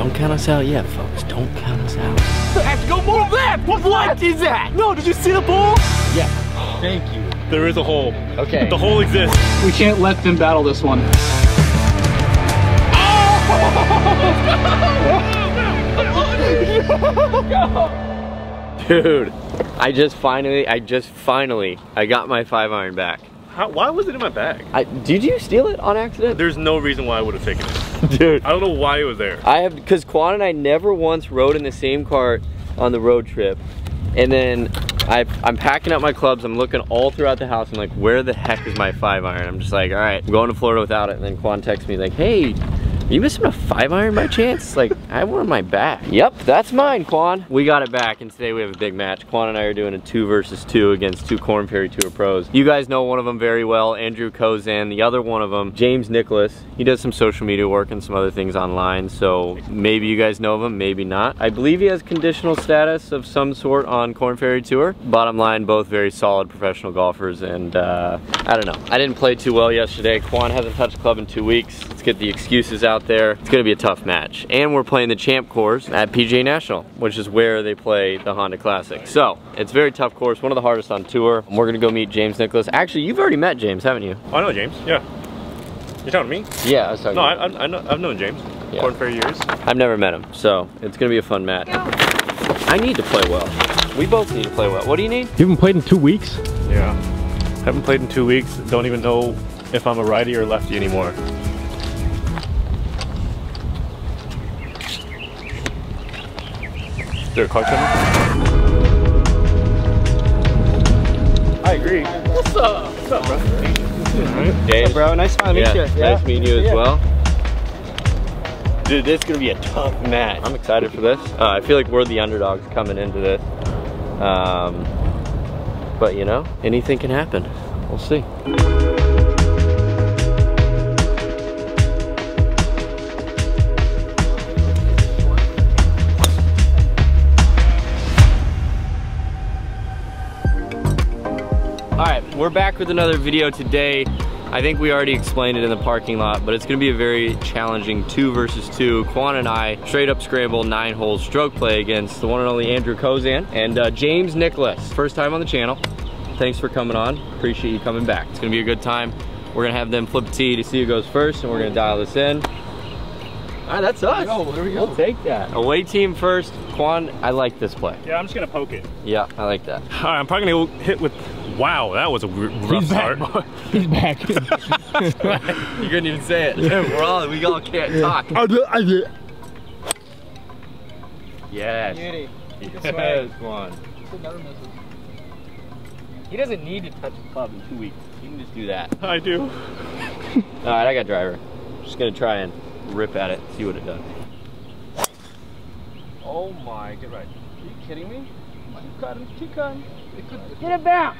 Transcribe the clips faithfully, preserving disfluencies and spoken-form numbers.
Don't count us out yet, folks. Don't count us out. I have to go more left! What, what is that? No, did you see the ball? Yeah. Thank you. There is a hole. Okay. The hole exists. We can't let them battle this one. Oh! Dude, I just finally, I just finally, I got my five iron back. How, why was it in my bag? I, did you steal it on accident? There's no reason why I would have taken it. Dude. I don't know why it was there. I have, because Quan and I never once rode in the same cart on the road trip. And then I, I'm packing up my clubs. I'm looking all throughout the house. I'm like, where the heck is my five iron? I'm just like, all right, I'm going to Florida without it. And then Quan texts me like, hey, are you missing a five iron by chance? Like, I have one on my back. Yep, that's mine, Quan. We got it back, and today we have a big match. Quan and I are doing a two versus two against two Korn Ferry Tour pros. You guys know one of them very well, Andrew Kozan. The other one of them, James Nicholas. He does some social media work and some other things online, so maybe you guys know of him, maybe not. I believe he has conditional status of some sort on Korn Ferry Tour. Bottom line, both very solid professional golfers, and uh, I don't know. I didn't play too well yesterday. Quan hasn't touched the club in two weeks. Let's get the excuses out there. It's gonna be a tough match, and we're playing the Champ course at P G A National, which is where they play the Honda Classic. So it's a very tough course, one of the hardest on tour. We're gonna go meet James Nicholas. Actually, you've already met James, haven't you? Oh, I know James. Yeah, you're talking to me? Yeah, I was talking. No, I, I, I know, I've known James yeah. for years. I've never met him, so it's gonna be a fun match. Yeah. I need to play well. We both need to play well. What do you need? You haven't played in two weeks. Yeah, haven't played in two weeks. Don't even know if I'm a righty or lefty anymore. Is there a card coming? I agree. What's up? What's up, bro? Right. James, what's up, bro? Nice to meet yeah, you. Nice yeah. meeting you as yeah. well. Dude, this is going to be a tough match. I'm excited for this. Uh, I feel like we're the underdogs coming into this. Um, but, you know, anything can happen. We'll see. We're back with another video today. I think we already explained it in the parking lot, but it's gonna be a very challenging two versus two. Quan and I straight up scramble nine hole stroke play against the one and only Andrew Kozan and uh, James Nicholas. First time on the channel. Thanks for coming on. Appreciate you coming back. It's gonna be a good time. We're gonna have them flip a tee to see who goes first, and we're gonna dial this in. All right, that's us. There we go. There we go. We'll take that. Away team first. Quan, I like this play. Yeah, I'm just gonna poke it. Yeah, I like that. All right, I'm probably gonna hit with. Wow, that was a rough He's start. Back. He's back. You couldn't even say it. We're all, we all can't talk. Yes. Beauty. Yes, Quan. He doesn't need to touch the club in two weeks. He can just do that. I do. All right, I got driver. I'm just gonna try and rip at it, see what it does. Oh my, get right. Are you kidding me? Keep cutting, keep cutting. Get it back.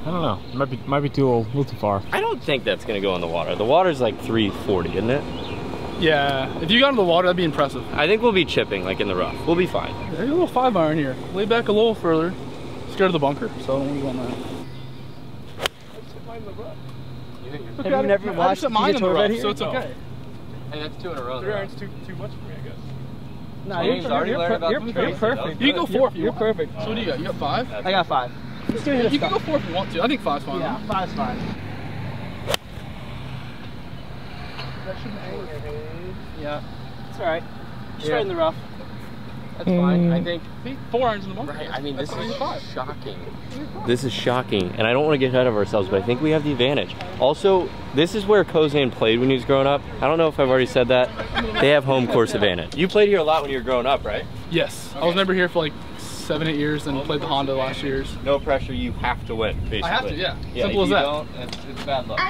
I don't know. It might be might be too old, a little too far. I don't think that's gonna go in the water. The water's like three forty, isn't it? Yeah. If you got in the water, that'd be impressive. I think we'll be chipping like in the rough. We'll be fine. There's a little five iron here. Lay back a little further. It's scared of the bunker, so I don't want to go on that. Let's hit mine in the rough. You think you're Have you never watched the tour right here? So it's okay. Hey, that's two in a row. Three iron's too too much for me, I guess. No, you're, you're, already you're, per, you're, you're perfect. You can go four if you want. You're perfect. So what do you got? You got five? I got five. Let's do it. You can go four if you want to. I think five's fine. Yeah, five's fine. That shouldn't work. Yeah. It's all right. Just yeah. right in the rough. That's mm. fine. I think four irons in the bunker. Right. I mean, this That's is five. shocking. This is shocking, and I don't want to get ahead of ourselves, but I think we have the advantage. Also, this is where Kozan played when he was growing up. I don't know if I've already said that. They have home course advantage. You played here a lot when you were growing up, right? Yes. Okay. I was never here for like seven, eight years, and played the Honda last year's. No pressure. You have to win, basically. I have to, yeah. yeah Simple as that. Don't, it's, it's bad luck.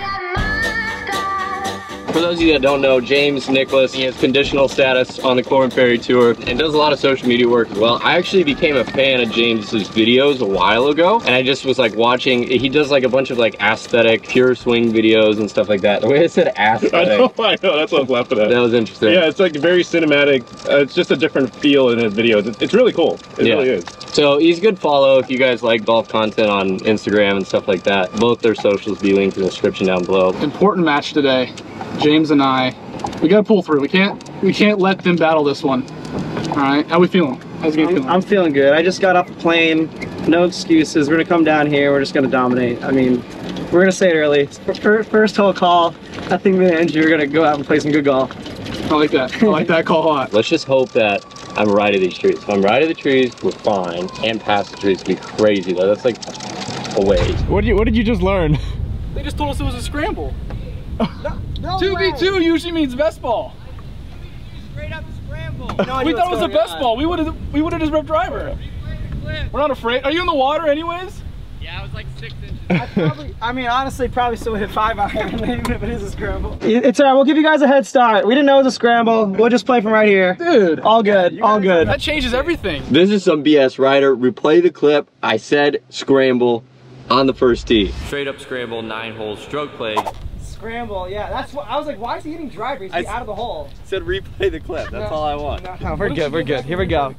For those of you that don't know, James Nicholas, he has conditional status on the Korn Ferry Tour and does a lot of social media work as well. I actually became a fan of James's videos a while ago, and I just was like watching, he does like a bunch of like aesthetic, pure swing videos and stuff like that. The way I said aesthetic. I know, I know, that's what I was laughing at. That was interesting. Yeah, it's like very cinematic. Uh, it's just a different feel in his videos. It's, it's really cool, it yeah. really is. So he's a good follow if you guys like golf content on Instagram and stuff like that. Both their socials will be linked in the description down below. Important match today. James and I We gotta pull through. We can't we can't let them battle this one. All right, how we feeling? How's the game I'm, feeling? I'm feeling good. I just got off the plane. No excuses. We're gonna come down here. We're just gonna dominate. I mean, we're gonna say it early. First, first hole call. I think me and Andrew are gonna go out and play some good golf. I like that. I like that call a lot. Let's just hope that I'm right of these trees. If I'm right of the trees, we're fine. And past the trees would be crazy though. That's like a ways. What did you What did you just learn? They just told us it was a scramble. two v two usually means best ball. Straight up scramble. No, we thought it was a best on. ball. We would have we would have just ripped driver. We're not afraid. Are you in the water anyways? Yeah, I was like six inches. I, probably, I mean, honestly, probably still hit five iron even if it is a scramble. It's all right. We'll give you guys a head start. We didn't know it was a scramble. We'll just play from right here. Dude. All good. Yeah, all good. That changes everything. This is some B S rider. Replay the clip. I said scramble on the first tee. Straight up scramble, nine hole stroke play. Scramble, yeah. That's what I was like. Why is he hitting driver? He's out of the hole. Said replay the clip. That's no, all I want. No, no, we're good. We're good. Here we go.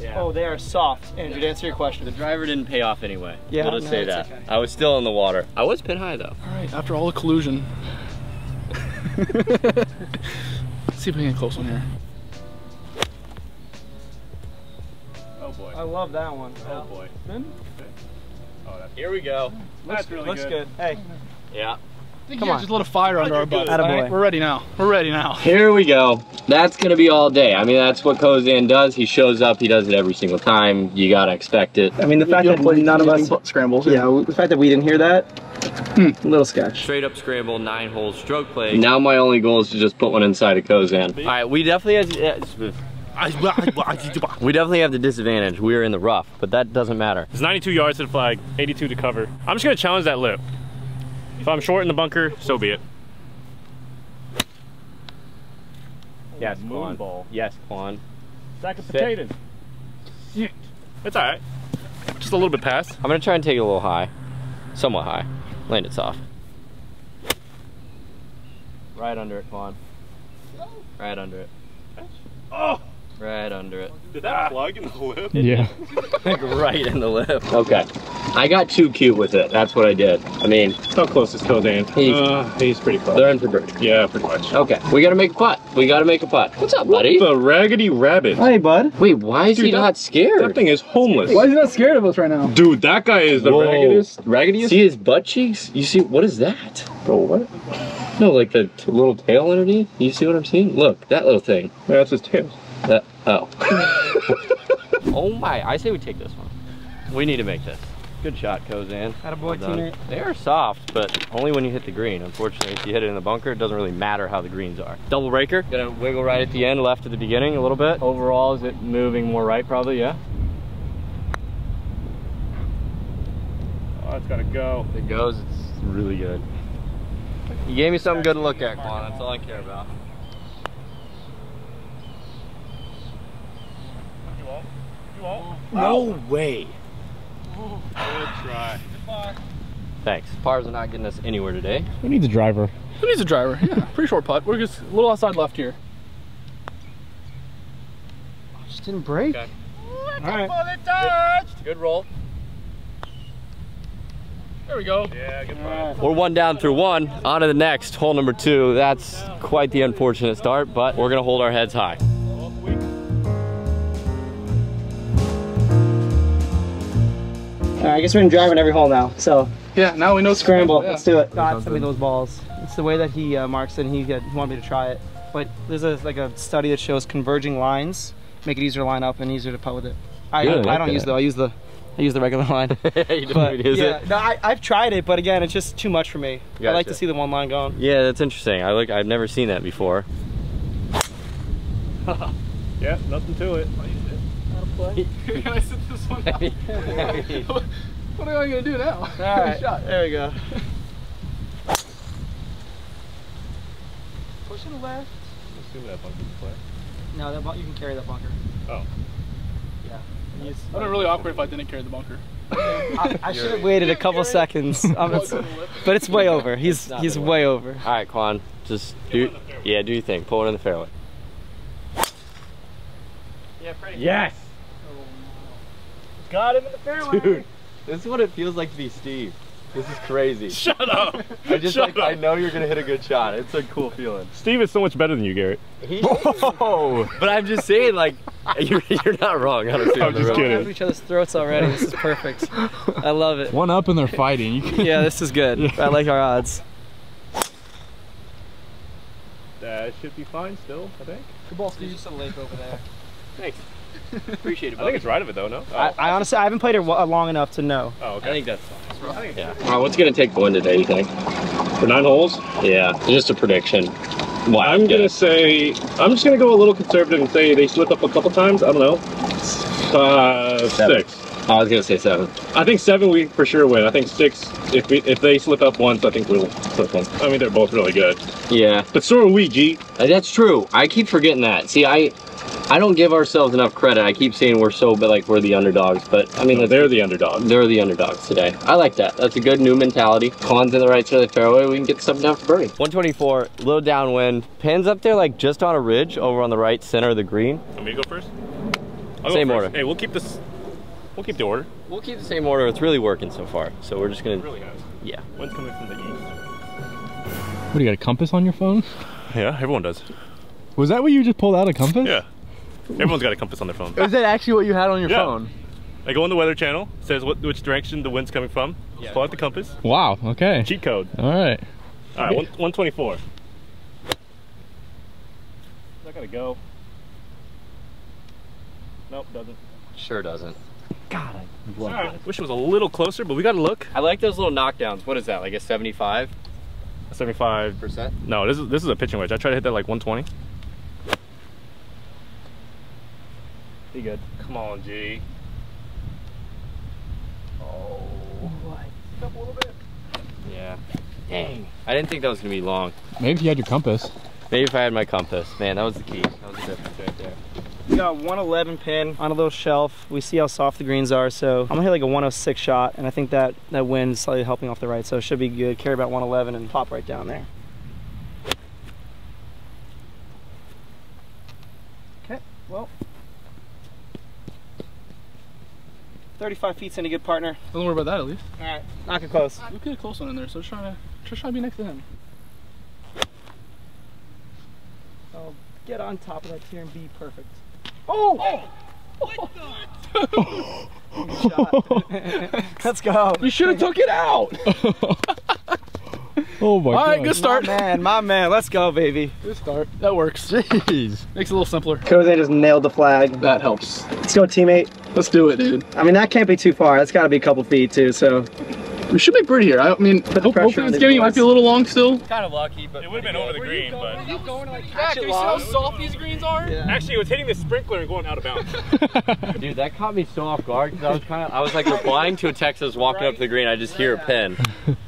Yeah. Oh, they are soft. Andrew, to answer your question, the driver didn't pay off anyway. Yeah, I'll just no, say that. Okay. I was still in the water. I was pin high though. All right. After all the collusion. Let's see if we can get close on here. Oh boy. I love that one. Oh boy. Ben? Oh, that's here we go. Looks that's really looks good. good. Hey. Yeah. Come yeah, on. Just a little fire under our butt. Right? We're ready now. We're ready now. Here we go. That's going to be all day. I mean, that's what Kozan does. He shows up. He does it every single time. You got to expect it. I mean, the fact you that play, none of us scrambles. Yeah, yeah, the fact that we didn't hear that, mm. a little sketch. Straight up scramble, nine hole stroke play. Now my only goal is to just put one inside of Kozan. All right, we definitely have to, uh, we definitely have the disadvantage. We are in the rough, but that doesn't matter. It's ninety-two yards to the flag, eighty-two to cover. I'm just going to challenge that loop. If I'm short in the bunker, so be it. Yes, Quan. Ball. Yes, Quan. Sack of potatoes. Shit. It's all right. Just a little bit past. I'm gonna try and take it a little high, somewhat high. Land it soft. Right under it, Quan. Right under it. Oh. Right under it. Did that plug in the lip? Yeah. Like right in the lip. Okay. I got too cute with it. That's what I did. I mean, how close is Kozan? He's, uh, he's pretty close. They're in for bird. Yeah, pretty much. Okay. We gotta make a putt. We gotta make a putt. What's up, buddy? What the raggedy rabbit. Hey, bud. Wait, why is Dude, he that, not scared? That thing is homeless. Why is he not scared of us right now? Dude, that guy is the Whoa. raggediest. Raggediest? See his butt cheeks? You see, what is that? Bro, what? No, like the little tail underneath. You see what I'm seeing? Look, that little thing. Yeah, that's his tail. That, oh. Oh my, I say we take this one. We need to make this. Good shot, Kozan. Attaboy, teammate. They are soft, but only when you hit the green. Unfortunately, if you hit it in the bunker, it doesn't really matter how the greens are. Double breaker. Gonna wiggle right at the end, left at the beginning a little bit. Overall, is it moving more right probably, yeah? Oh, that's gotta go. If it goes, it's really good. You gave me something good to look at, Quan. That's all I care about. No oh. way. Good try. Thanks. Pars are not getting us anywhere today. Who needs a driver? Who needs a driver? Yeah, pretty short putt. We're just a little outside left here. I just didn't break. Okay. All right. Touched. Good. good roll. There we go. Yeah, good putt. We're one down through one. On to the next, hole number two. That's quite the unfortunate start, but we're going to hold our heads high. I guess we're in driving every hole now, so. Yeah, now we know scramble. scramble. Yeah. Let's do it. God, send me those balls. It's the way that he uh, marks it and he, get, he wanted me to try it. But there's a, like a study that shows converging lines make it easier to line up and easier to putt with it. I, yeah, I, I like don't that. use though, I use the I use the regular line. You don't but, use yeah, it? No, I, I've tried it, but again, it's just too much for me. Gotcha. I like to see the one line going. Yeah, that's interesting. I like, I've never seen that before. Yeah, nothing to it. Play. I sit this one out. What am I gonna do now? All right, shot. There we go. Push it left. I'm assuming that bunker's play. No, that bunker, you can carry that bunker. Oh. Yeah. It would have been really awkward if I didn't carry the bunker. I, I should have waited a couple seconds, um, it's, but it's way over. He's he's way over. All right, Quan, just do yeah, do your thing. Pull it in the fairway. Yeah, pretty. Yes. Good. Got him in the fairway. Dude, this is what it feels like to be Steve. This is crazy. Shut up. I just Shut like, up. I know you're gonna hit a good shot. It's a cool feeling. Steve is so much better than you, Garrett. He Whoa! But I'm just saying, like, you're, you're not wrong. Honestly, I'm just kidding. We're at each other's throats already. This is perfect. I love it. One up and they're fighting. Yeah, this is good. Yeah. I like our odds. That should be fine still, I think. Good ball, Steve. There's just a lake over there. Thanks. Appreciate it. I think it's right of it though, no? Oh. I, I honestly, I haven't played it long enough to know. Oh, okay. I think that's fine. Yeah. All right, what's it gonna take to win today, you think? For nine holes? Yeah, just a prediction. Wow. I'm gonna say, I'm just gonna go a little conservative and say they slip up a couple times, I don't know, uh, six. I was gonna say seven. I think seven we for sure win. I think six, if we, if they slip up once, I think we'll slip one. I mean, they're both really good. Yeah. But so are we, G. That's true. I keep forgetting that. See, I I don't give ourselves enough credit. I keep saying we're so, but like we're the underdogs, but I mean. No, they're the underdogs. They're the underdogs today. I like that. That's a good new mentality. Con's in the right side of the fairway. We can get something down for birdie. one twenty-four, little downwind. Pin's up there like just on a ridge over on the right center of the green. Want me to go first? I'll Same go first. order. Hey, we'll keep this. We'll keep the order. We'll keep the same order. It's really working so far. So we're just gonna. It really has. Yeah. Wind's coming from the east. What, you got a compass on your phone? Yeah, everyone does. Was that what you just pulled out, a compass? Yeah. Everyone's got a compass on their phone. Is that actually what you had on your yeah. phone? I go on the weather channel, says what, which direction the wind's coming from. Yeah. Pull out the compass. Wow, okay. Cheat code. All right. All right, one, one twenty-four. I gotta go. Nope, doesn't. Sure doesn't. God, I love right. that. Wish it was a little closer, but we gotta look. I like those little knockdowns. What is that, like a seventy-five? A seventy-five percent? No, this is, this is a pitching wedge. I try to hit that like one twenty. Be good. Come on, G. Oh. What? Up a little bit. Yeah. Dang. I didn't think that was gonna be long. Maybe if you had your compass. Maybe if I had my compass. Man, that was the key. That was the difference right there. We got a one eleven pin on a little shelf. We see how soft the greens are, so I'm gonna hit like a one oh six shot, and I think that, that wind's slightly helping off the right, so it should be good. Carry about one eleven and pop right down there. Okay, well. thirty-five feet's in a good partner. Don't worry about that at least. All right, knock it close. We put a close one in there, so just trying to, just trying to be next to him. I'll get on top of that tier and be perfect. Oh! Oh! What the? Good shot. Let's go. You should have took it out. Oh my God. All right, good start. My man, my man, let's go, baby. Good start. That works. Jeez. Makes it a little simpler. Kozan just nailed the flag. That helps. Let's go, teammate. Let's do it, dude. I mean, that can't be too far. That's got to be a couple feet, too, so. We should be pretty here. I mean, hopefully it's getting, it might be a little long still. Kind of lucky, but. It would have been over the green, but. Are you going to like catch it? Do you see how soft these greens are? Yeah. Actually, it was hitting the sprinkler and going out of bounds. Dude, that caught me so off guard because I was kind of, I was like replying to a text as walking right up to the green. I just hear a pin.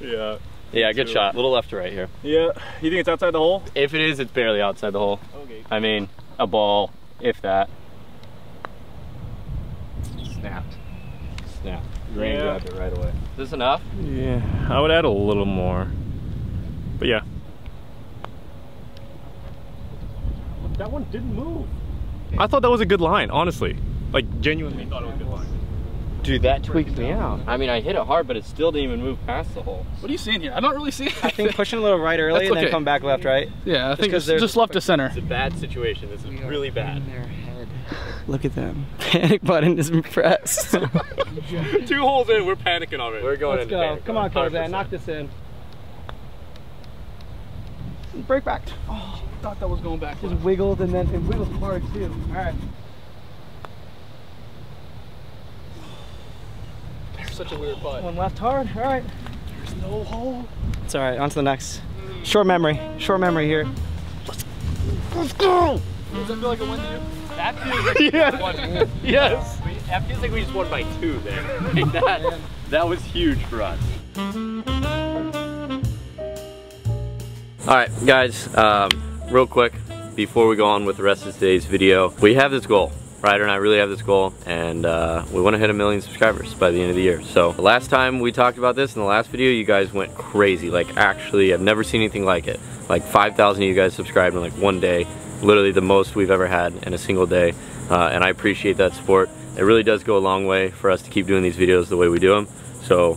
Yeah. Yeah, good shot. A little left to right here. Yeah. You think it's outside the hole? If it is, it's barely outside the hole. Okay. I mean, a ball, if that. Snapped. Snapped. Green yeah. grabbed it right away. Is this enough? Yeah. I would add a little more. But yeah. That one didn't move. I thought that was a good line, honestly. Like, genuinely thought it was a good line. Dude, that tweaked me out. I mean, I hit it hard, but it still didn't even move past the hole. What are you seeing here? I'm not really seeing anything. I think pushing a little right early That's and okay. then come back left, right? Yeah, I just think it's just left to center. It's a bad situation. This is really bad. Look at them. Panic button is impressed. Two holes in, we're panicking already. We're going Let's into go. panic. Come on, Kozan, knock this in. Break back. Oh, I thought that was going back. Just wiggled and then it wiggled hard too. All right. Such a weird putt. One left hard, all right. There's no hole. It's all right, on to the next. Short memory, short memory here. Let's, let's go! Does that feel like a win to you? That feels like yes. one. Yes. We, that feels like we just won by two there. Like that, oh, that was huge for us. All right, guys, um, real quick, before we go on with the rest of today's video, we have this goal. Ryder and I really have this goal, and uh, we want to hit a million subscribers by the end of the year. So the last time we talked about this in the last video, you guys went crazy. Like actually, I've never seen anything like it. Like five thousand of you guys subscribed in like one day, literally the most we've ever had in a single day. Uh, and I appreciate that support. It really does go a long way for us to keep doing these videos the way we do them. So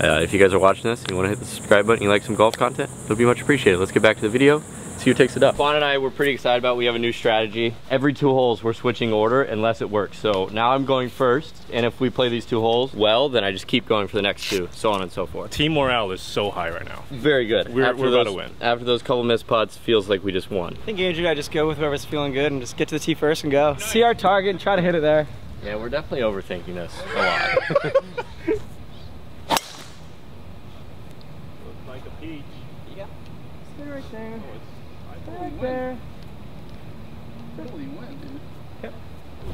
Uh, if you guys are watching this and you want to hit the subscribe button and you like some golf content, it'll be much appreciated. Let's get back to the video, see who takes it up. Fawn and I were pretty excited about it. We have a new strategy. Every two holes we're switching order unless it works. So now I'm going first, and if we play these two holes well, then I just keep going for the next two, so on and so forth. Team morale is so high right now. Very good. We're, we're those, about to win. After those couple missed putts, feels like we just won. I think Andrew and I just go with whoever's feeling good and just get to the tee first and go. Nice. See our target and try to hit it there. Yeah, we're definitely overthinking this a lot. Peach. Yeah. Stay right there. Stay right there. Totally win, dude. Yep.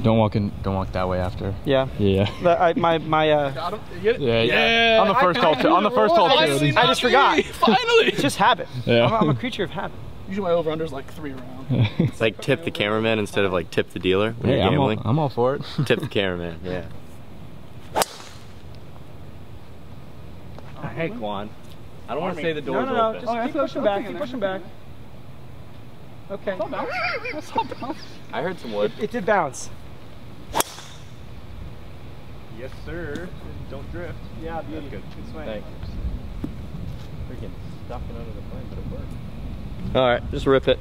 Don't walk in. Don't walk that way after. Yeah. Yeah. The, I, my my. Uh, got him. Yeah, yeah. Yeah. On the first I, call. I, I on the first call. I, I just forgot. Finally. It's just habit. Yeah. I'm, I'm a creature of habit. Usually my over-under is like three rounds. It's like tip the cameraman instead of like tip the dealer when hey, you're gambling. I'm all, I'm all for it. Tip the cameraman. Yeah. I hate Juan. I don't want to say the door's open. No, no, no. Just oh, keep pushing back. Keep pushing back. Okay. It's all bounce. It's all bounce. I heard some wood. It, it did bounce. Yes, sir. Don't drift. Yeah, beauty. That's good. Good swing. Thanks. Freaking stuck it under the plane, but it worked. All right, just rip it.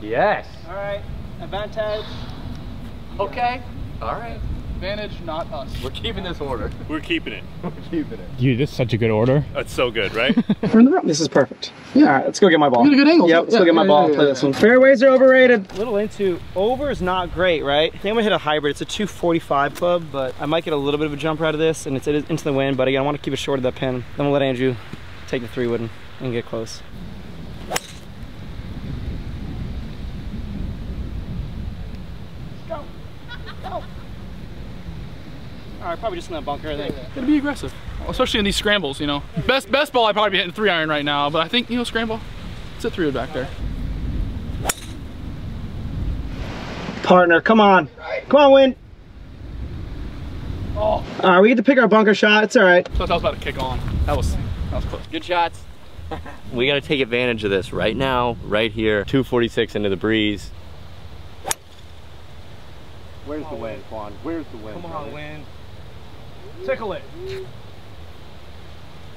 Yes. All right. Advantage. Okay. All right. Advantage, not us. We're keeping this order. We're keeping it. We're keeping it. Dude, this is such a good order. That's so good, right? This is perfect. Yeah, all right, let's go get my ball. Get a good angle. Yep, let's yeah, go get my yeah, ball yeah, and play yeah, this yeah. one. Fairways are overrated. A little into over is not great, right? I think I'm gonna hit a hybrid. It's a two forty-five club, but I might get a little bit of a jumper out of this, and it's into the wind, but again, I want to keep it short of that pin. Then we'll let Andrew take the three wood and, and get close. Alright, probably just in that bunker, I think. Gotta be aggressive, especially in these scrambles, you know. Best best ball, I'd probably be hitting three iron right now, but I think, you know, scramble, it's a three wood back there. Partner, come on. Come on, win. Oh. Alright, we get to pick our bunker shot, it's alright. I thought that was about to kick on. That was, that was close. Good shots. We gotta take advantage of this right now, right here. two forty-six into the breeze. Where's the wind, Juan? Where's the wind? Come on, brother? Wind. Tickle it. Is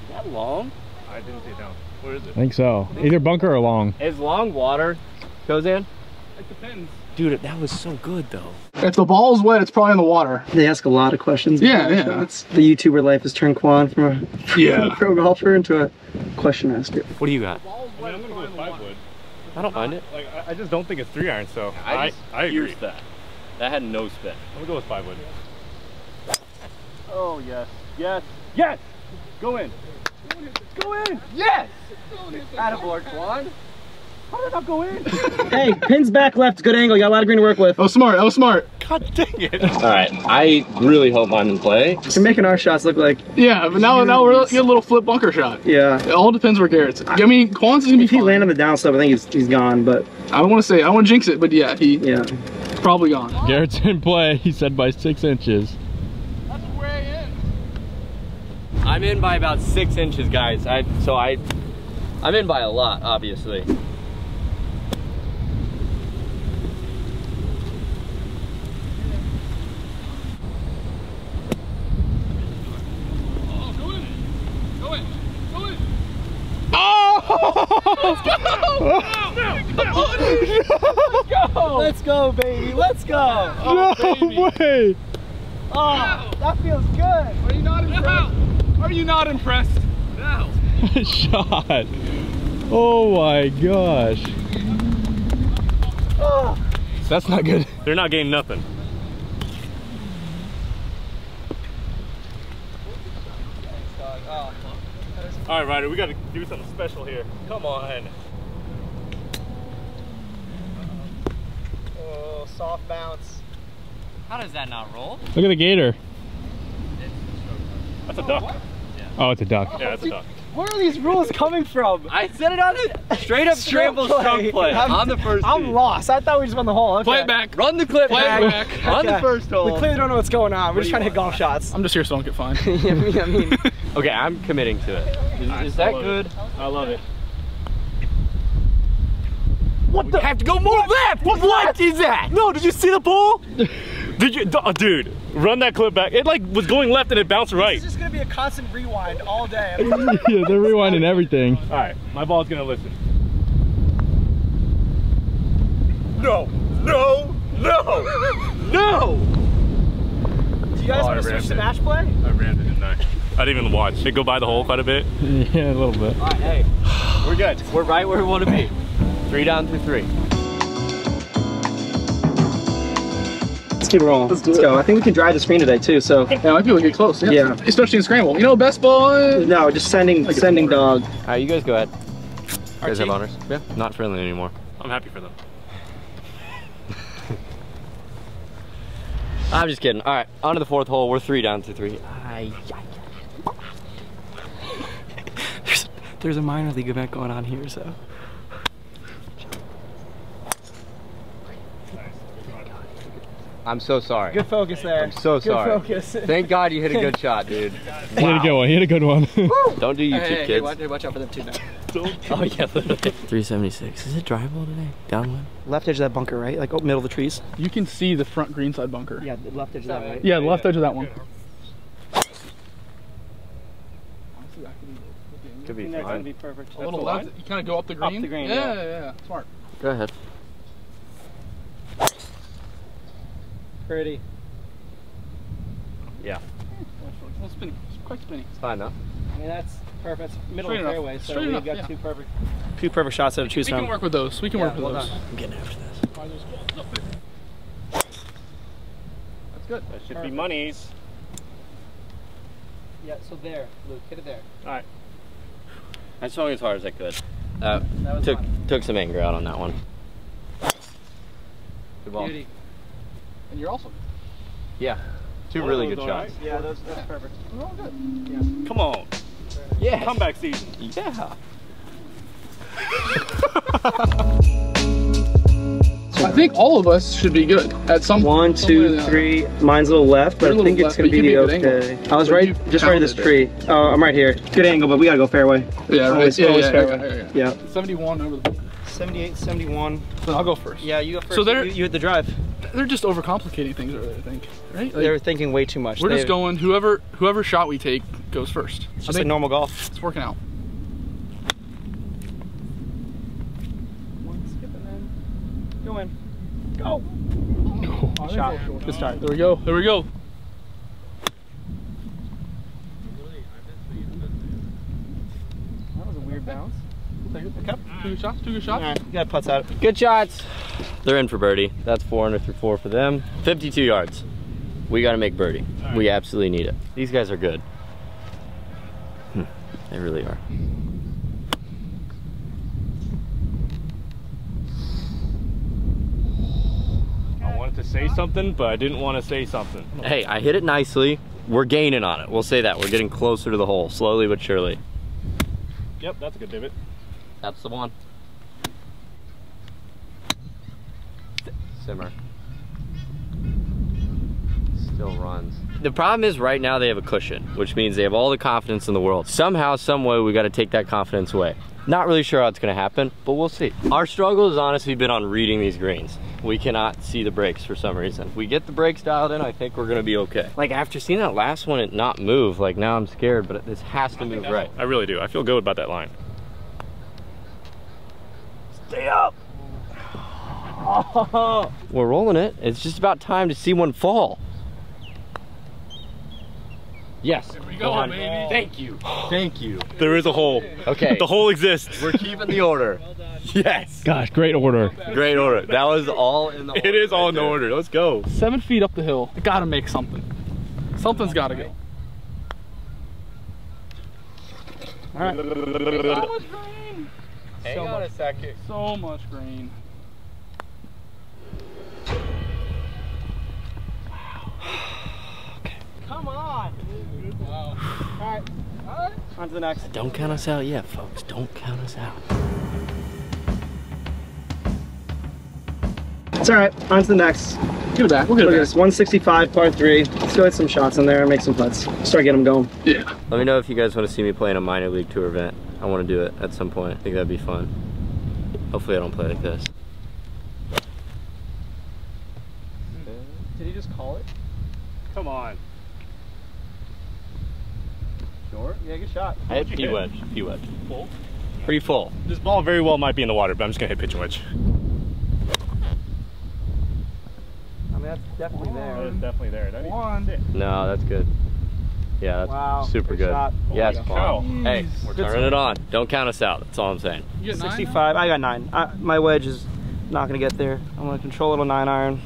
that long? I didn't see it down. Where is it? I think so. Either bunker or long. Is long water, Kozan? It depends. Dude, that was so good though. If the ball's wet, it's probably in the water. They ask a lot of questions. Yeah, yeah. Shots. The YouTuber life has turned Quan from a yeah. pro golfer into a question master. What do you got? I mean, I'm gonna go five wood. I don't mind it. Like, I just don't think it's three iron, so yeah, I, I, I agree. That. that had no spin. I'm gonna go with five wood. Oh yes, yes, yes! Go in! Go in! Yes! Attaboard, Juan! How did I not go in? Hey, pins back left, good angle, you got a lot of green to work with. Oh smart, oh smart! God dang it! Alright, I really hope I'm in play. You're making our shots look like... Yeah, but now, now we're getting a little flip bunker shot. Yeah. It all depends where Garrett's. I mean, Quan's is gonna be If fun. He landed on the down slope, I think he's, he's gone, but... I don't want to say, I don't want to jinx it, but yeah, he... Yeah. Probably gone. Garrett's in play, he said by six inches. I'm in by about six inches, guys. I so I, I'm in by a lot, obviously. Oh, go in, go in, go in. Oh! Let's go! Let's go, baby. Let's go. Oh, no baby. Way. Oh, that feels good. Are you not impressed? Are you not impressed? No. Shot. Oh my gosh. Oh. That's not good. They're not getting nothing. All right, Ryder, we got to do something special here. Come on. Oh, soft bounce. How does that not roll? Look at the gator. That's a oh, duck. What? Oh, it's a duck. Oh, yeah, it's dude, a duck. Where are these rules coming from? I said it on it. Straight up scramble stump play on the first I'm tee. Lost. I thought we just won the hole. Okay. Play it back. Run the clip play back. It back. Okay. On the first hole. We clearly don't know what's going on. We're what just trying to hit golf that? shots. I'm just here so I don't get fined. Yeah, I mean, I mean. Okay, I'm committing to it. Is, nice. is that I good? It. I love it. What we the? Have to go more what? left. What, what is that? No, did you see the ball? Did you, oh, dude, run that clip back. It like was going left and it bounced right. It's just gonna be a constant rewind all day. Yeah, they're rewinding everything. All right, my ball's gonna listen. No, no, no, no! Do you guys oh, want to switch to match play? I ran it, didn't I? I didn't even watch. Did it go by the hole quite a bit? Yeah, a little bit. All right, hey, we're good. We're right where we want to be. Three down through three. Let's keep rolling. Let's, Let's go. I think we can drive the screen today too. So yeah, I feel we get close. Yeah. yeah, especially in scramble. You know, best ball. Is... No, just sending, like sending dog. All right, you guys go ahead. You guys have honors. Yeah, not friendly anymore. I'm happy for them. I'm just kidding. All right, on to the fourth hole. We're three down to three. I, I, there's, there's a minor league event going on here, so. I'm so sorry. Good focus there. I'm so good sorry. Focus. Thank God you hit a good shot, dude. Wow. He hit a good one. He hit a good one. Don't do you hey, cheap hey, kids. Hey, watch, watch out for them too now. Oh yeah, literally. three seventy-six. Is it drivable today? Downwind? Left edge of that bunker, right? Like oh, middle of the trees. You can see the front greenside bunker. Yeah, the left edge of that one. Right? Yeah, the left edge of that one. Could be fine. Gonna be perfect. A little left. You kind of go up the green? Up the green, yeah. Yeah, yeah, smart. Go ahead. Pretty. Yeah. Well, spinny. Quite spinny. It's fine, though. I mean, that's perfect. Middle of the fairway, so we've got yeah. two perfect two perfect shots to choose from. We can work with those. We can yeah, work with well those. Done. I'm getting after this. That's good. That should perfect. Be monies. Yeah, so there, Luke. Hit it there. All right. I swung as hard as I could. Uh, that was took, took some anger out on that one. Good ball. Beauty. And you're also good. Yeah. Two oh, really good shots. Right? Yeah, those, that's perfect. We're all good. Yeah. Come on. Yeah. Comeback season. Yeah. I think all of us should be good at some point. One, two, three. There. Mine's a little left, but I think left, it's going to be okay. Angle. I was right, just right at this tree. Oh, I'm right here. Good angle, but we got to go fairway. Yeah, always, yeah, always yeah, fairway. Fairway. Yeah, yeah. seventy-one over the seventy-eight, seventy-one. So I'll go first. Yeah, you go first. So there, you, you hit the drive. They're just overcomplicating things earlier, I think. Right? Like, they're thinking way too much. We're they, just going whoever whoever shot we take goes first. It's just like normal golf. It's working out. One skip and then go in. Go. No. Oh, shot. Good start. There we go. There we go. That was a weird bounce. Cup. Two good shots, two good shots. All right, you got putts out. Good shots. They're in for birdie. That's four under through four for them. fifty-two yards. We got to make birdie. Right. We absolutely need it. These guys are good. Hmm. They really are. I wanted to say something, but I didn't want to say something. Hey, I hit it nicely. We're gaining on it. We'll say that. We're getting closer to the hole, slowly but surely. Yep, that's a good divot. That's the one. Simmer. Still runs. The problem is right now they have a cushion, which means they have all the confidence in the world. Somehow, some way, we got to take that confidence away. Not really sure how it's going to happen, but we'll see. Our struggle has honestly been on reading these greens. We cannot see the breaks for some reason. If we get the breaks dialed in, I think we're going to be okay. Like after seeing that last one, it not move. Like now I'm scared, but this has to move right. I really do. I feel good about that line. Stay up. Oh. We're rolling it. It's just about time to see one fall. Yes. Here we go, go baby. Thank you. Thank you. There is a hole. Okay. The hole exists. We're keeping the order. Well done. Yes. Gosh, great order. Great order. That was all in the order. It is all in the order. Let's go. Seven feet up the hill. I gotta make something. Something's gotta go. All right. That was great. Hang on a second. So much green. Wow. Okay. Come on. Wow. All right. All right. On to the next. Don't count us out yet, folks. Don't count us out. It's all right. On to the next. Give it back. We'll get it back. Look at this. one sixty-five, par three. Let's go hit some shots in there and make some putts. Start getting them going. Yeah. Let me know if you guys want to see me play in a minor league tour event. I want to do it at some point. I think that'd be fun. Hopefully I don't play like this. Did he just call it? Come on. Short? Yeah, good shot. I hit P wedge. P wedge. Full? Pretty full. This ball very well might be in the water, but I'm just going to hit pitch wedge. I mean, that's definitely there. That's definitely there. That one. No, that's good. Yeah, that's wow, super good. Shot. Yes, Paul. Hey, we're turning it on. Don't count us out. That's all I'm saying. You got sixty-five. Nine? I got nine. I, my wedge is not going to get there. I'm going to control it on nine iron.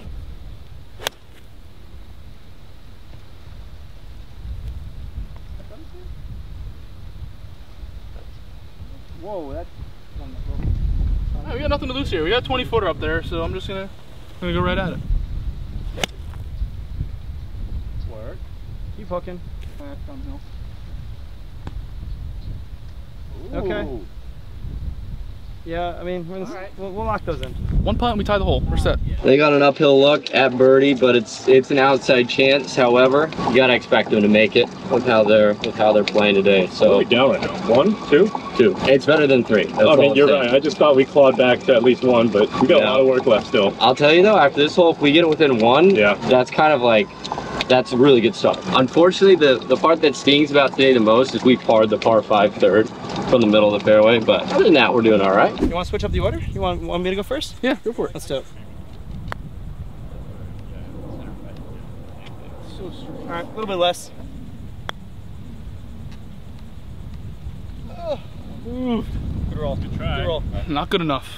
Whoa, that's... Right, we got nothing to lose here. We got a twenty footer up there, so I'm just going to gonna go right at it. Work. Keep hooking. Ooh. Okay. Yeah, I mean, we'll, right. we'll, we'll lock those in. One punt, we tie the hole. We're set. They got an uphill look at birdie, but it's it's an outside chance. However, you gotta expect them to make it with how they're with how they're playing today. So we down right now. One, two, two. It's better than three. That's I mean, you're saying. Right. I just thought we clawed back to at least one, but we got yeah. a lot of work left still. I'll tell you though, after this hole, if we get it within one, yeah, that's kind of like. That's really good stuff. Unfortunately, the, the part that stings about today the most is we parred the par five third from the middle of the fairway, but other than that, we're doing all right. You want to switch up the order? You want, want me to go first? Yeah, go for it. Let's do it. So all right, a little bit less. Oh, ooh. Good roll. Good try. Good roll. Right. Not good enough.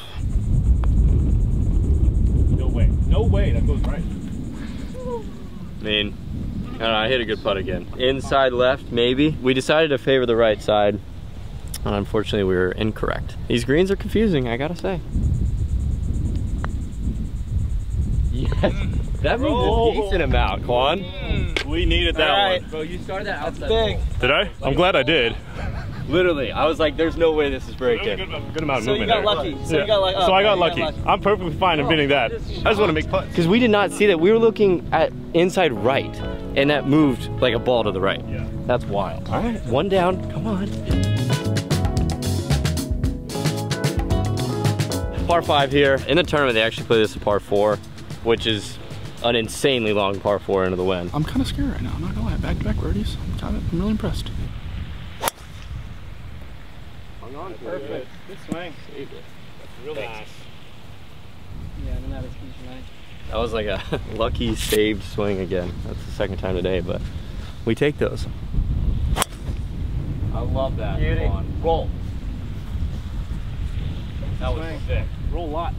No way. No way. That goes right. I mean, I don't know, I hit a good putt again. Inside left, maybe. We decided to favor the right side, and unfortunately we were incorrect. These greens are confusing, I gotta say. Yes, that means oh. a decent amount, Quan. Mm. We needed that right. one. Bro, you started that outside big. Did I? I'm glad I did. Literally, I was like, there's no way this is breaking. Good amount, good amount of so movement. You got lucky. So, yeah. you got like, oh, so I got lucky. got lucky. I'm perfectly fine oh, admitting that. I just want to make putts. Because we did not see that. We were looking at inside right, and that moved like a ball to the right. Yeah. That's wild. All right, one down. Come on. Par five here. In the tournament, they actually play this at par four, which is an insanely long par four into the wind. I'm kind of scared right now. I'm not gonna lie. Back-to-back birdies. I'm kind of, I'm really impressed. Perfect. Good swing. Saved it. That's really nice. Yeah, I'm not execution nice. That was like a lucky saved swing again. That's the second time today, but we take those. I love that. Beauty. Roll. That was sick. Roll a lot.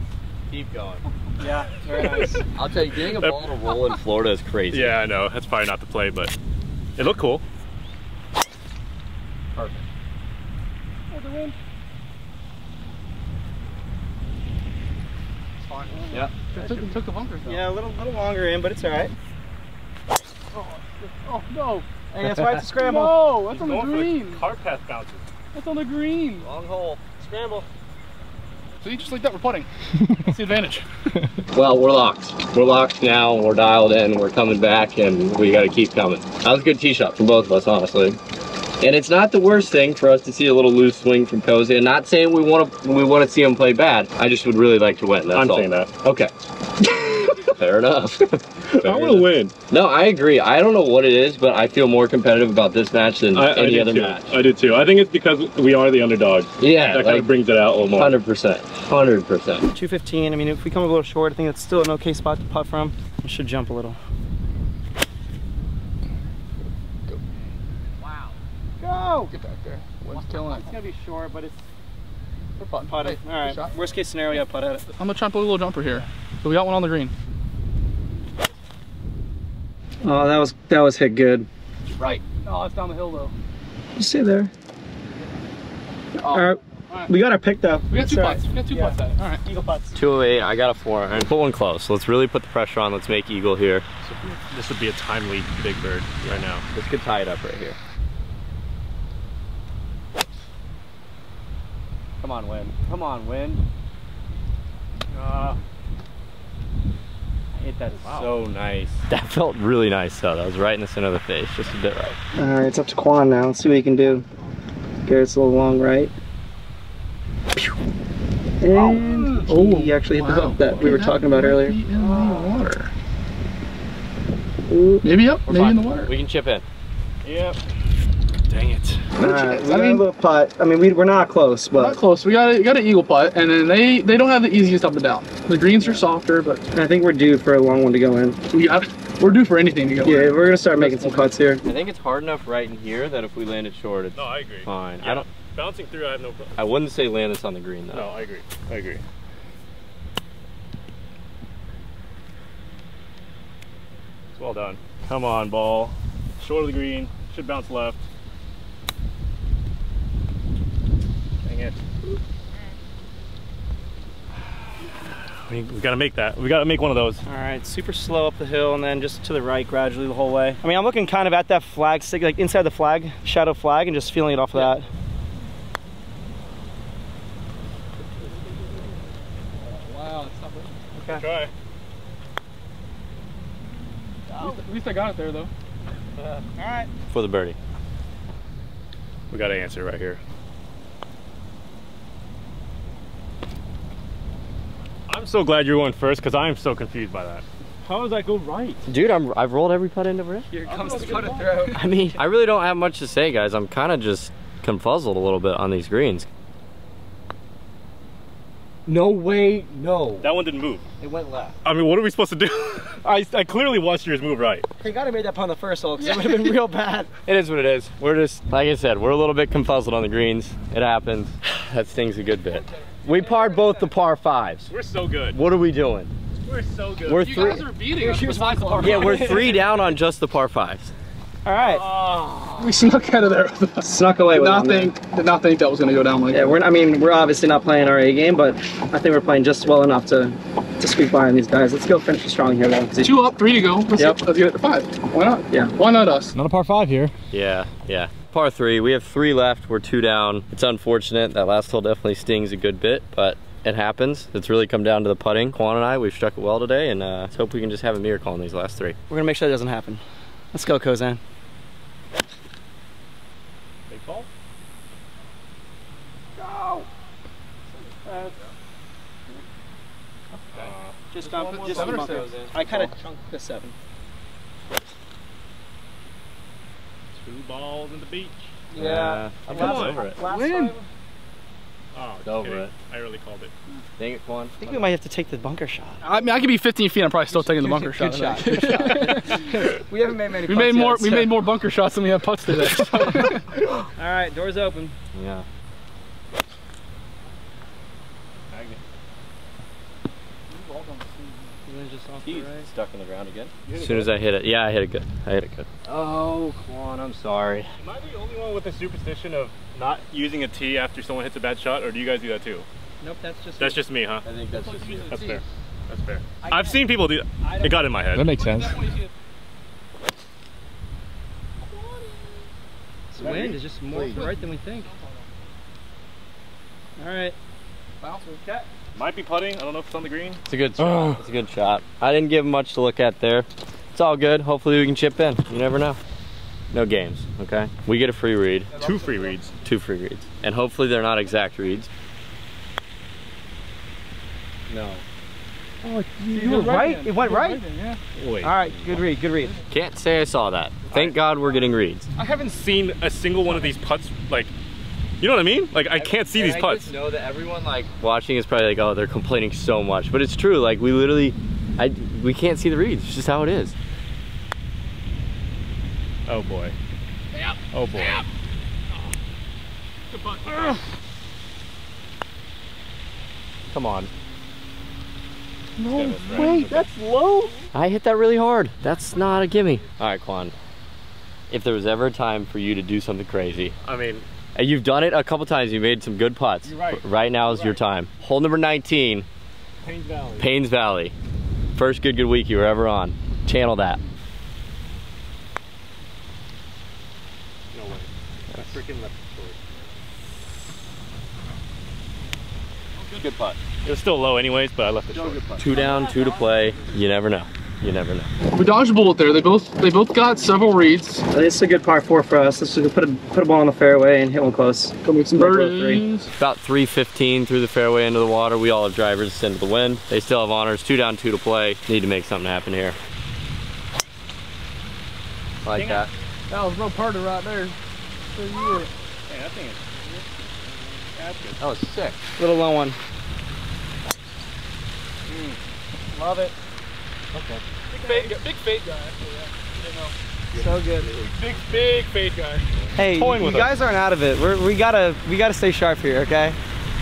Keep going. Yeah, very nice. I'll tell you, getting a ball to roll in Florida is crazy. Yeah, I know. That's probably not the play, but it looked cool. Perfect. It's fine. Yeah. It took, it took the bunker though. Yeah, a little, little longer in, but it's all right. Oh, oh no! And that's why it's a scramble. No, that's He's on the green. The cart path bounces. That's on the green. Long hole. Scramble. So you just like that, we're putting. That's the advantage. Well, we're locked. We're locked now. We're dialed in. We're coming back, and we got to keep coming. That was a good tee shot from both of us, honestly. And it's not the worst thing for us to see a little loose swing from Kozan. And not saying we want to we want to see him play bad. I just would really like to win. That's I'm all. saying that. Okay. Fair enough. Fair I want to win. No, I agree. I don't know what it is, but I feel more competitive about this match than I, any I other too. match. I do too. I think it's because we are the underdog. Yeah, that like, kind of brings it out a little more. Hundred percent. Hundred percent. Two fifteen. I mean, if we come a little short, I think that's still an okay spot to putt from. We should jump a little. Go! Get back there. What's killing it? It's gonna be short, but it's. We're putting. Putt it. All right. Worst case scenario, yeah, putt at it. I'm gonna try and put a little jumper here. So we got one on the green. Oh, that was that was hit good. Right. Oh, it's down the hill though. You see there. Oh. All right. All right. We got our pick though. We got two That's putts. Right. We got two yeah. putts at it. All right. Eagle putts. two oh eight. I got a four. And put one close. Let's really put the pressure on. Let's make eagle here. This would be a timely big bird yeah. right now. This could tie it up right here. Come on, Wynn. Come on, Wynn. Uh, I hit that wow. so nice. That felt really nice, though. That was right in the center of the face, just a bit right. All right, it's up to Quan now. Let's see what he can do. Garrett's a little long right. And oh, he actually hit wow. the hook that we were talking about earlier. In the water. Maybe up, maybe in the water. We can chip in. Yep. Dang it. All right, we I mean, a little putt. I mean, we, we're not close, but. We're not close. We got, got an eagle putt, and then they, they don't have the easiest up and down. The greens are softer, but. I think we're due for a long one to go in. We got, we're due for anything to go yeah, in. Yeah, we're going to start making some putts here. I think it's hard enough right in here that if we land it short, it's no, I agree. fine. Yeah. I don't, Bouncing through, I have no problem. I wouldn't say land this on the green, though. No, I agree. I agree. It's well done. Come on, ball. Short of the green. Should bounce left. Dang it. We, we gotta make that. We gotta make one of those. All right, super slow up the hill and then just to the right gradually the whole way. I mean, I'm looking kind of at that flag stick, like inside the flag, shadow flag, and just feeling it off of yeah. that. Wow, it's tough. Okay. Try. Oh. At, least, at least I got it there though. Uh, all right. For the birdie. We got an answer right here. I'm so glad you're going first because I am so confused by that. How does that go right? Dude, I'm, I've rolled every putt into it. Here comes the putter throw. I mean, I really don't have much to say, guys. I'm kind of just confuzzled a little bit on these greens. No way, no. That one didn't move. It went left. I mean, what are we supposed to do? I, I clearly watched yours move right. They gotta made that putt on the first hole because it would have been real bad. It is what it is. We're just, like I said, we're a little bit confuzzled on the greens. It happens. That stings a good bit. We parred both the par fives. We're so good. What are we doing? We're so good. We're you three, guys are beating us besides the par fives. Yeah, we're three down on just the par fives. All right. Oh. We snuck out of there. Snuck away with it. Did, did not think that was going to go down like yeah, that. We're, I mean, we're obviously not playing our A game, but I think we're playing just well enough to, to squeak by on these guys. Let's go finish strong here, though. Two up, three to go. Let's, yep. get, let's get it to five. Why not? Yeah. Why not us? Not a par five here. Yeah, yeah. Par three. We have three left. We're two down. It's unfortunate. That last hole definitely stings a good bit, but it happens. It's really come down to the putting. Quan and I, we've struck it well today, and uh, let's hope we can just have a miracle on these last three. We're going to make sure that doesn't happen. Let's go, Kozan. Big ball. Go! Uh, okay. uh, just gone for Kozan. I kind of chunked the seven. Two balls in the beach. Yeah. yeah. I'm not over it. Last Win. Time. Oh, it's over it. I really called it. Dang it, Quan. I think we might have to take the bunker shot. I mean, I could be fifteen feet. I'm probably still taking the bunker shot. Good shot. Good shot. We haven't made many we putts made more, yet, We so. made more bunker shots than we have putts today. So. All right, door's open. Yeah. Magnet. He's stuck in the ground again. As soon as I hit it. Yeah, I hit it good. I hit it good. Oh, Quan, I'm sorry. Am I the only one with the superstition of not using a tee after someone hits a bad shot, or do you guys do that too? Nope, that's just That's me. just me, huh? I think that's, that's just you. That's fair. That's fair. I've seen people do that. It got in my head. That makes sense. This wind is just more Please. right than we think. All right. Bounce with cat. Might be putting, I don't know if it's on the green. It's a good shot, it's a good shot. I didn't give much to look at there. It's all good, hopefully we can chip in. You never know. No games, okay? We get a free read. Two free reads. Two free reads. And hopefully they're not exact reads. No. Oh, you, you were right, right it went right? right yeah. All right, good read, good read. Can't say I saw that. Thank right. God we're getting reads. I haven't seen a single one of these putts, like, you know what I mean? Like, I can't see and these I putts. I just know that everyone, like, watching is probably like, oh, they're complaining so much. But it's true, like, we literally, I, we can't see the reads. It's just how it is. Oh, boy. Yep. Oh, boy. Yep. Oh. Good putt. Uh. Come on. No way, right. that's low. I hit that really hard. That's not a gimme. All right, Quan, if there was ever a time for you to do something crazy. I mean... And you've done it a couple times. You made some good putts. You're right. But right now is You're your right. time. Hole number nineteen. Payne's Valley. Payne's Valley. First good good week you were ever on. Channel that. No way. Yes. Freaking left short. Good putt. It was still low anyways, but I left it short. Two down, two to play. You never know. You never know. We dodged a bullet there. They both they both got several reads. This is a good par four for us. Let's just put a put a ball on the fairway and hit one close. Go make some birdies. Three. About three fifteen through the fairway into the water. We all have drivers to send to the wind. They still have honors. Two down, two to play. Need to make something happen here. I like that. I, that was no party right there. For you. Yeah, I think it's, that's good. That was sick. Little low one. Mm. Love it. Okay. Big fade guy. Big fade guy. You know. So good. Big big fade guy. Hey, Toying you, you guys aren't out of it. We're, we gotta we gotta stay sharp here, okay?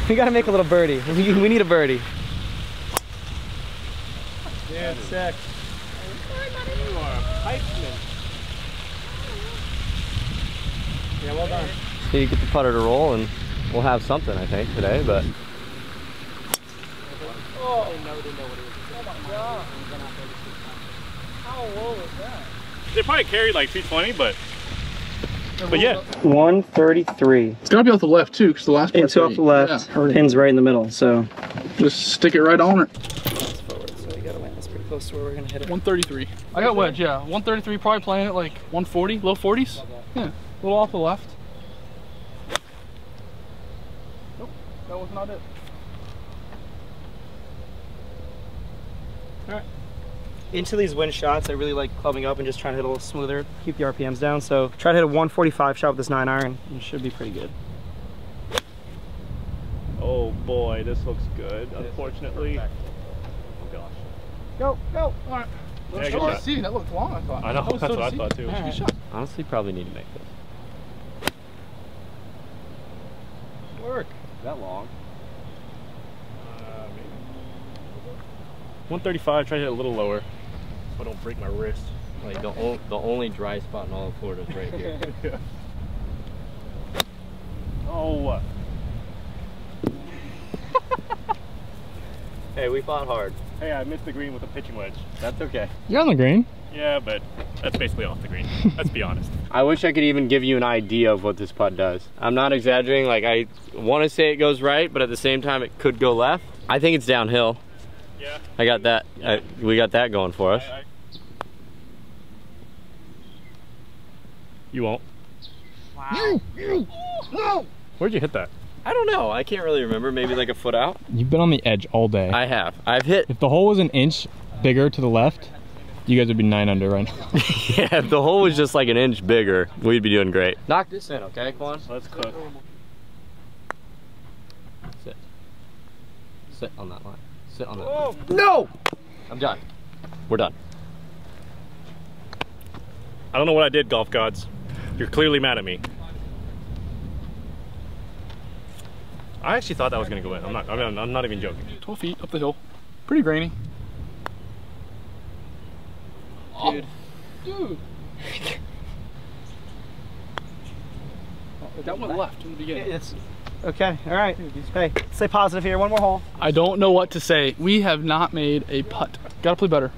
We gotta make a little birdie. We, we need a birdie. Yeah, sick. You are a pipeman. Yeah, well done. So you get the putter to roll, and we'll have something, I think, today. But oh, no, didn't know what it was. How low is that? They probably carried like two twenty, but but yeah. one thirty-three. It's gotta be off the left too, because the last part's off the left. Yeah. Pin's right in the middle, so just stick it right on it. Close to where we're gonna hit it. one thirty-three. I got wedge, yeah. one thirty-three, probably playing at like one forty, low forties. Yeah, a little off the left. Nope, that was not it. All right. Into these wind shots, I really like clubbing up and just trying to hit a little smoother, keep the R P Ms down. So try to hit a one forty-five shot with this nine iron. It should be pretty good. Oh boy, this looks good. Unfortunately. Go, go. All right. Yeah, good shot. See, that looked long, I thought. I know, that that's so what I see. Thought too. Right. Good shot. Honestly, probably need to make this. Work. Is that long? Uh, maybe. one thirty-five, try to hit a little lower. So I don't break my wrist. Like, the, on, the only dry spot in all of Florida is right here. Yeah. Oh. Hey, we fought hard. Hey, I missed the green with a pitching wedge. That's okay. You're on the green. Yeah, but that's basically off the green. Let's be honest. I wish I could even give you an idea of what this putt does. I'm not exaggerating. Like, I want to say it goes right, but at the same time, it could go left. I think it's downhill. Yeah. I got that. Yeah. I, we got that going for us. I, I... You won't. Wow. No. No. Where'd you hit that? I don't know. I can't really remember. Maybe like a foot out. You've been on the edge all day. I have. I've hit. If the hole was an inch bigger to the left, you guys would be nine under right now. Yeah, if the hole was just like an inch bigger, we'd be doing great. Knock this in, okay, Quan? Let's cook. Sit. Sit on that line. Sit on that line. No! I'm done. We're done. I don't know what I did, golf gods. You're clearly mad at me. I actually thought that was going to go in. I'm not, I'm, I'm not even joking. twelve feet up the hill. Pretty grainy. Dude. Oh. Dude. That went left in the beginning. It's, okay, all right. Hey, stay positive here. One more hole. I don't know what to say. We have not made a putt. Got to play better.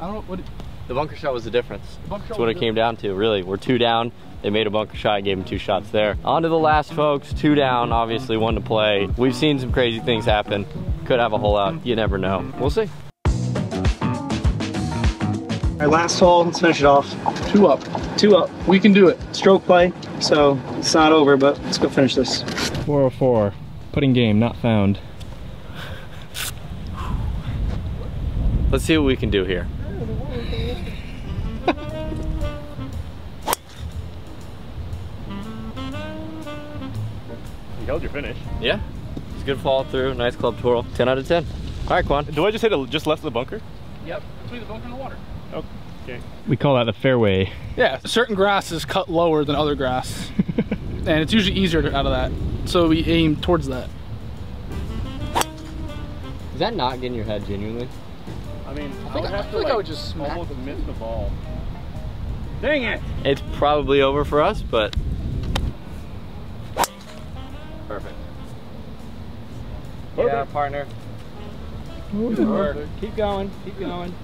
I don't know what it, the bunker shot was the difference. The bunker That's shot what it came down to, really. We're two down. They made a bunker shot and gave them two shots there. On to the last, folks. Two down, obviously, one to play. We've seen some crazy things happen. Could have a hole out. You never know. We'll see. Our last hole, let's finish it off. Two up. Two up. We can do it. Stroke play, so it's not over, but let's go finish this. four oh four. Putting game, not found. Let's see what we can do here. You held your finish. Yeah, it's a good follow through, nice club twirl, ten out of ten. All right, Quan. Do I just hit it just left of the bunker? Yep, between the bunker and the water. Okay. We call that the fairway. Yeah, certain grass is cut lower than other grass. And it's usually easier to out of that. So we aim towards that. Is that not getting your head genuinely? I mean, I, I think would I, have I, to like I would just smack. Almost miss the ball. Dang it. It's probably over for us, but. Perfect. Perfect. Yeah, partner. Perfect. Keep going, keep going.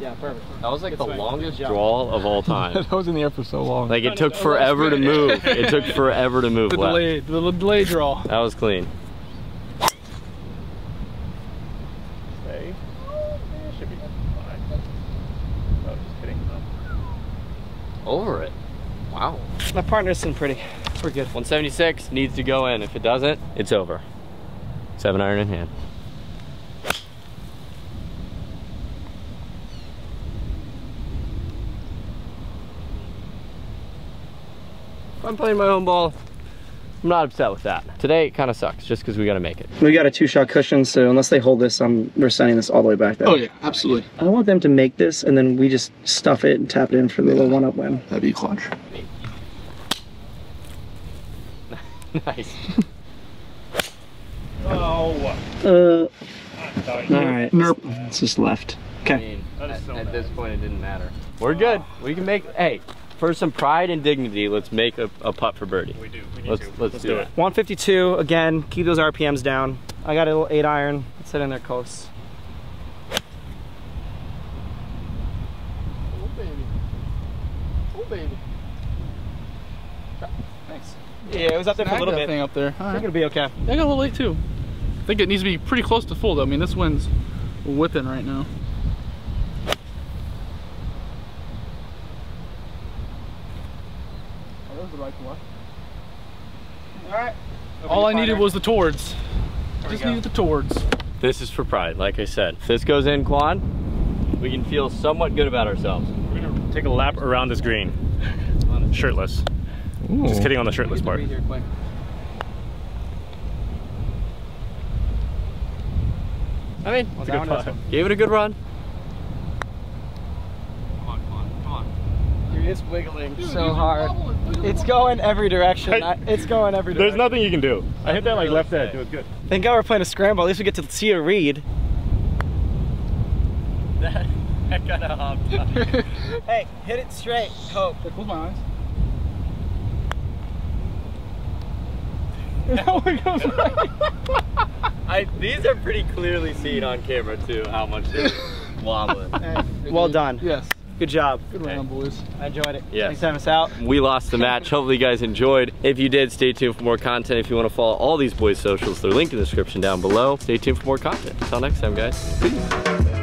Yeah, perfect. That was like That's the right. longest draw of all time. That was in the air for so long. Like it took forever to move. It took forever to move. The delay, the delay draw. That was clean. Stay. Should be fine. Oh, just kidding. Over it. Wow. My partner's sitting pretty. We're good. one seventy-six needs to go in. If it doesn't, it's over. Seven iron in hand. if I'm playing my own ball, I'm not upset with that. Today, it kind of sucks just because we got to make it. We got a two-shot cushion, so unless they hold this, I'm, we're sending this all the way back there. Oh, yeah, absolutely. I want them to make this, and then we just stuff it and tap it in for the yeah. little one-up win. That'd be clutch. Nice. Oh. Uh, all right. Nope. It's just left. Okay. I mean, at, so at this point, it didn't matter. We're good. We can make. Hey, for some pride and dignity, let's make a, a putt for birdie. We do. We need let's, to. Let's, let's do, do it. it. one fifty-two again. Keep those R P Ms down. I got a little eight iron. It's sitting there close. Oh baby. Oh baby. Thanks. Yeah, it was up there for a little bit. Thing up there. All right. It's gonna be okay. I got a little late too. I think it needs to be pretty close to full though. I mean, this wind's whipping right now. Oh, that was the right one. All right. All I needed was the towards. Just needed the towards. This is for pride, like I said. If this goes in, Quan, we can feel somewhat good about ourselves. We're gonna take a lap around this green, shirtless. Ooh. Just kidding on the shirtless part. Here, quick. I mean, well, it's a good putt. Gave it a good run. Come on, come on, come on. Dude, it's wiggling Dude, so hard. Wobbling, it's going every direction. I, it's going every direction. There's nothing you can do. I hit that like left edge. It was good. Thank God we're playing a scramble. At least we get to see a read. That, that got a hop. Hey, hit it straight. Hope. Close my eyes. I, these are pretty clearly seen on camera too, how much they're wobbling. Hey, well done. Yes. Good job. Good round, hey. boys. I enjoyed it. Yes. Next time it's out. We lost the match. Hopefully you guys enjoyed. If you did, stay tuned for more content. If you want to follow all these boys' socials, they're linked in the description down below. Stay tuned for more content. Until next time, guys. Peace.